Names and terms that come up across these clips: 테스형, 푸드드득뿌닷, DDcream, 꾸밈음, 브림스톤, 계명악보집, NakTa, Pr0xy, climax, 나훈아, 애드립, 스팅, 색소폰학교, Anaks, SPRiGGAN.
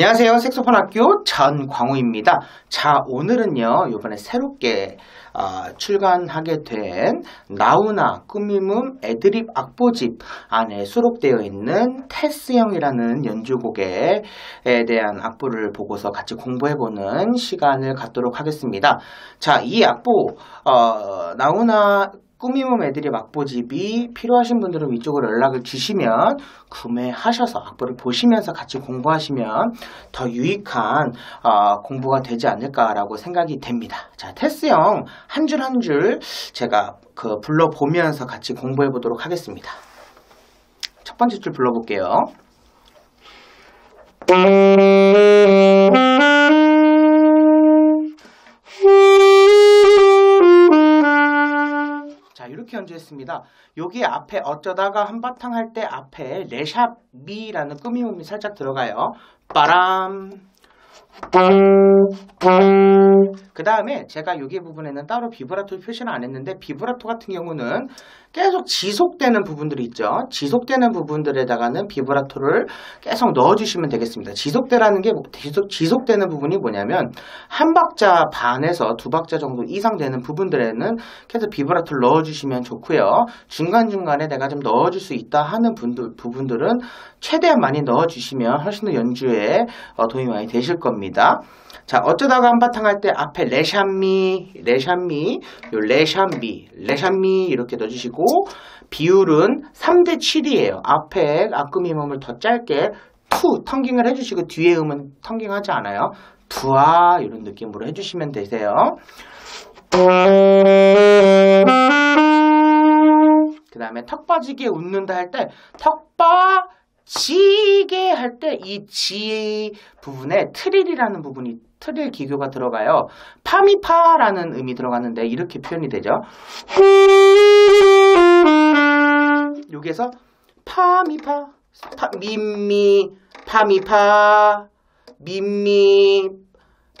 안녕하세요. 색소폰학교 전광우입니다. 자, 오늘은요. 이번에 새롭게 출간하게 된 나훈아 꾸밈음 애드립 악보집 안에 수록되어 있는 테스형이라는 연주곡에 대한 악보를 보고서 같이 공부해보는 시간을 갖도록 하겠습니다. 자, 이 악보 나훈아 꾸밈음 애드립 악보집이 필요하신 분들은 위쪽으로 연락을 주시면 구매하셔서 악보를 보시면서 같이 공부하시면 더 유익한 공부가 되지 않을까라고 생각이 됩니다. 자, 테스형 한 줄 한 줄 제가 불러보면서 같이 공부해 보도록 하겠습니다. 첫 번째 줄 불러볼게요. 이렇게 연주했습니다. 여기 앞에 어쩌다가 한바탕 할 때 앞에 레샵 미라는 꾸밈음이 살짝 들어가요. 빠람. 그 다음에 제가 여기 부분에는 따로 비브라토 표시는 안 했는데 비브라토 같은 경우는 계속 지속되는 부분들이 있죠. 지속되는 부분들에다가는 비브라토를 계속 넣어주시면 되겠습니다. 지속되라는 게 지속되는 부분이 뭐냐면 한 박자 반에서 두 박자 정도 이상 되는 부분들에는 계속 비브라토를 넣어주시면 좋고요. 중간중간에 내가 좀 넣어줄 수 있다 하는 부분들은 최대한 많이 넣어주시면 훨씬 더 연주에 도움이 많이 되실 겁니다. 자, 어쩌다가 한바탕 할 때 앞에 레샴미 이렇게 넣어주시고 비율은 3대 7이에요. 앞에 악꾸밈음을 더 짧게 투 텅깅을 해주시고 뒤에 음은 텅깅하지 않아요. 두아 이런 느낌으로 해주시면 되세요. 그 다음에 턱빠지게 웃는다 할 때 지게 할 때 이 지 부분에 트릴이라는 부분이 트릴 기교가 들어가요. 파미파라는 음이 들어가는데 이렇게 표현이 되죠. 여기에서 파미파, 밈미, 파미파, 밈미,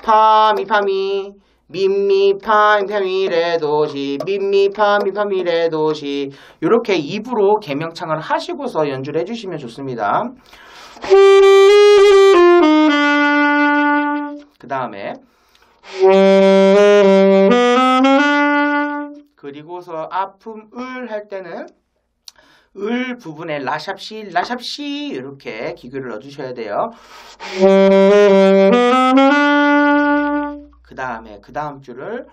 파미파미, 밈미파미파미레도시 밈미파미파미레도시 이렇게 입으로 개명창을 하시고서 연주를 해주시면 좋습니다. 그 다음에 그리고서 아픔을 할 때는 을 부분에 라샵시 라샵시 이렇게 기교를 넣어주셔야 돼요. 그 다음에 그 다음 줄을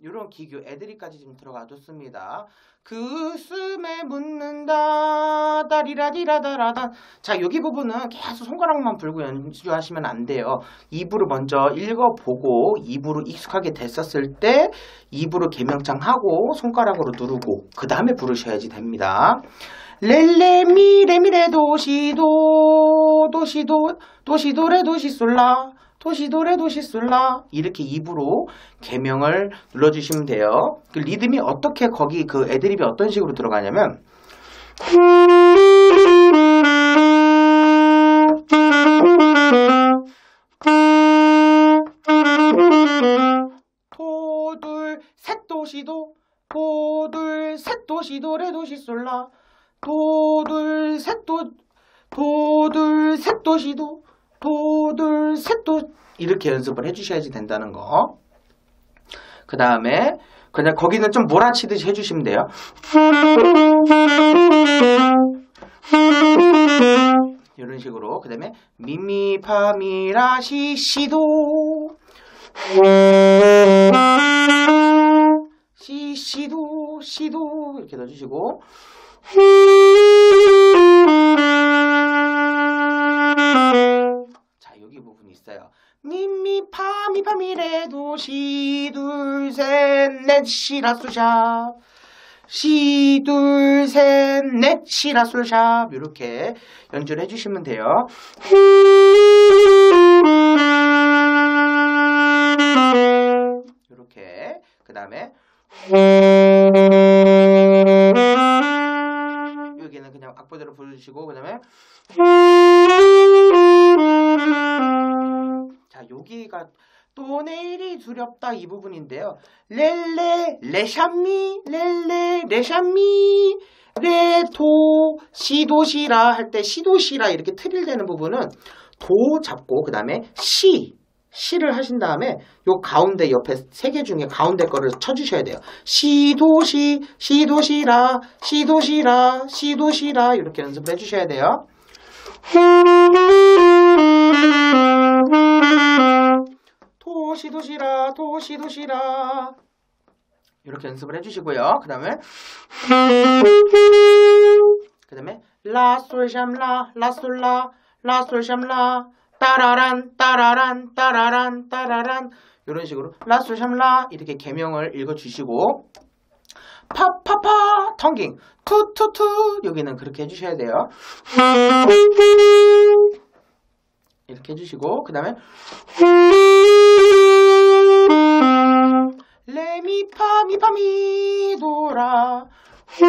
이런 기교 애드립까지 좀 들어가 줬습니다. 그 숨에 묻는다 다리라디라다라다. 자, 여기 부분은 계속 손가락만 불고 연주하시면 안 돼요. 입으로 먼저 읽어보고 입으로 익숙하게 됐었을 때 입으로 개명창하고 손가락으로 누르고 그 다음에 부르셔야지 됩니다. 레레미레미레 도시도 도시도 도시도레 도시솔라 도시도레 도시솔라 이렇게 입으로 개명을 눌러주시면 돼요. 그 리듬이 어떻게 거기 그 애드립이 어떤 식으로 들어가냐면 도 둘 셋 도시도 도 둘 셋 도시도레 도시솔라 도둘셋도시도 도둘셋도 이렇게 연습을 해주셔야지 된다는 거. 그 다음에 그냥 거기는 좀 몰아치듯이 해주시면 돼요. 이런 식으로. 그 다음에 미미파미라시시도 시시도 시도 이렇게 넣어주시고. 자, 여기 부분이 있어요. 미미파미파미레도 시둘셋넷 시라솔샵 시둘셋넷 시라솔샵 이렇게 연주를 해주시면 돼요. 이렇게. 그 다음에 여기는 그냥 악보대로 불러주시고 그 다음에 자, 여기가 또 내일이 두렵다 이 부분인데요. 렐레 레샴미 렐레 레샴미 레, 도, 시, 도, 시라 할 때 시, 도, 시라 이렇게 트릴되는 부분은 도 잡고 그 다음에 시, 시를 하신 다음에 요 가운데 옆에 세 개 중에 가운데 거를 쳐주셔야 돼요. 시, 도, 시, 시, 도, 시라, 시, 도, 시라, 시, 도, 시라 이렇게 연습을 해주셔야 돼요. 도, 시, 도, 시라, 도, 시, 도, 시라 이렇게 연습을 해주시고요. 그 다음에 라솔샴라, 라솔라, 라솔샴라, 따라란, 따라란, 따라란, 따라란 이런 식으로 라솔샴라 이렇게 개명을 읽어주시고 파파파 텅깅, 투투투 여기는 그렇게 해주셔야 돼요. 이렇게 해주시고 그 다음에 레미파 미파미 도라 그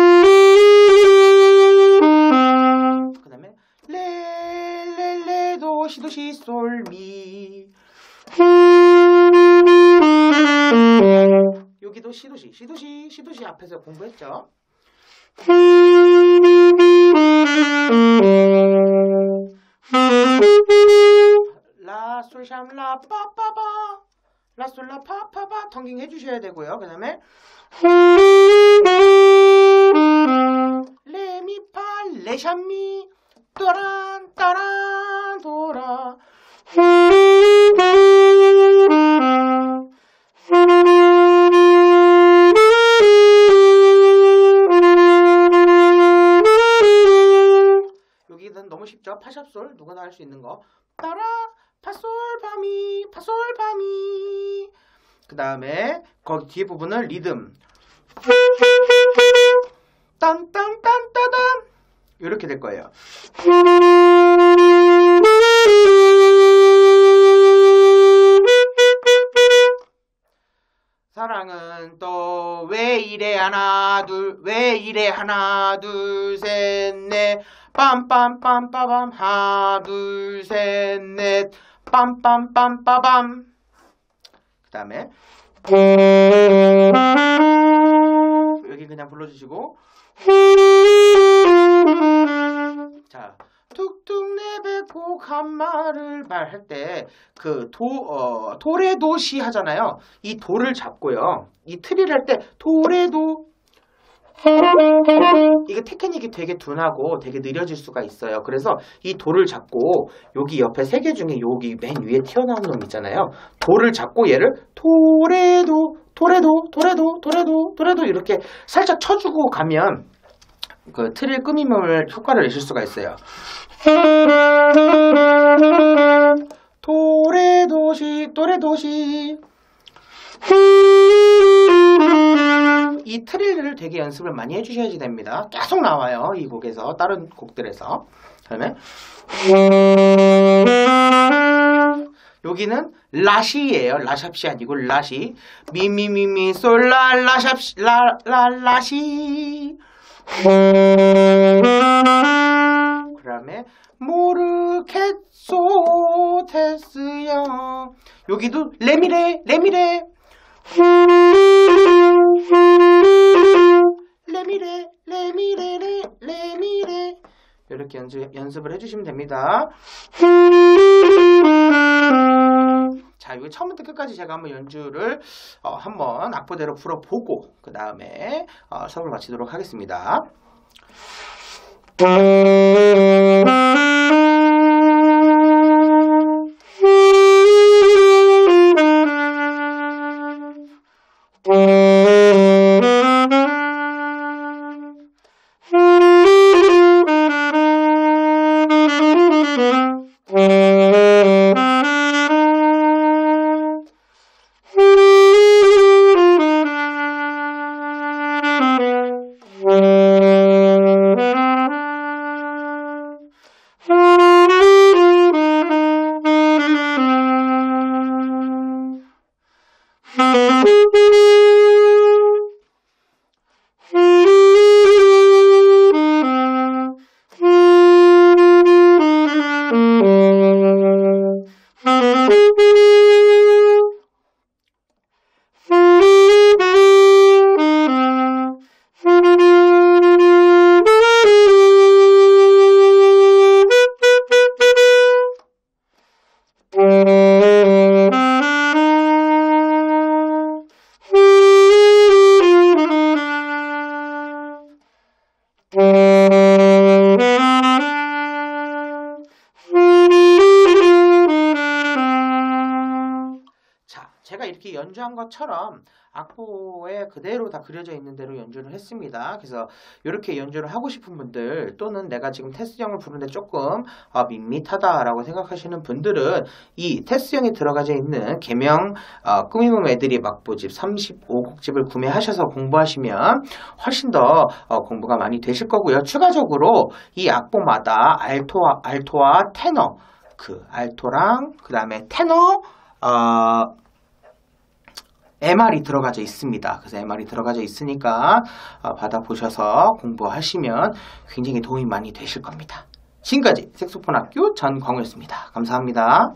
다음에 레레레 도시도시 솔미 여기도 시도시 시도시 시도시 앞에서 공부했죠. 라솔샴라 빠빠바 라솔라 파파바 텅깅 해주셔야 되고요. 그 다음에 레미파 레샴미 또란 따란 도라 여기는 너무 쉽죠. 파샵솔 누구나 할 수 있는 거 따라 파솔 파미 파솔 파미 그 다음에 거기 뒤에 부분은 리듬 딴딴딴따단 이렇게 될 거예요. 사랑은 또 왜 이래 하나 둘 왜 이래 하나 둘 셋 넷 빰빰빰빠밤 하나 둘 셋 넷 빰빰빰빠밤 그 다음에 여기 그냥 불러주시고 자 툭툭 내뱉고 간말을 말할 때 그 도레도시 하잖아요. 이 도를 잡고요. 이 트리를 할 때 도레도 이게 테크닉이 되게 둔하고 되게 느려질 수가 있어요. 그래서 이 도를 잡고 여기 옆에 세 개 중에 여기 맨 위에 튀어나온 놈 있잖아요. 도를 잡고 얘를 도레도 도레도 도레도 도레도 도레도 이렇게 살짝 쳐주고 가면 그 트릴 꾸밈음을 효과를 내실 수가 있어요. 도레도시 도레도시 이 트릴을 되게 연습을 많이 해주셔야지 됩니다. 계속 나와요. 이 곡에서 다른 곡들에서. 그다음에 여기는 라시예요. 라샵시 아니고 라시 미미미미 솔라 라샵시 라라라시 그다음에 모르겠소 테스형 여기도 레미레 레미레 레미레 레미레레 레미레 이렇게 연습을 해주시면 됩니다. 자, 이거 처음부터 끝까지 제가 한번 연주를 한번 악보대로 불어보고 그 다음에 수업을 마치도록 하겠습니다. 제가 이렇게 연주한 것처럼 악보에 그대로 다 그려져 있는 대로 연주를 했습니다. 그래서 이렇게 연주를 하고 싶은 분들, 또는 내가 지금 테스형을 부르는데 조금 밋밋하다라고 생각하시는 분들은 이 테스형이 들어가져 있는 개명 꾸밈음 애드립 악보집 35곡집을 구매하셔서 공부하시면 훨씬 더 공부가 많이 되실 거고요. 추가적으로 이 악보마다 알토와 테너, 그 알토랑 그 다음에 테너 MR이 들어가져 있습니다. 그래서 MR이 들어가져 있으니까 받아보셔서 공부하시면 굉장히 도움이 많이 되실 겁니다. 지금까지 색소폰학교 전광우였습니다. 감사합니다.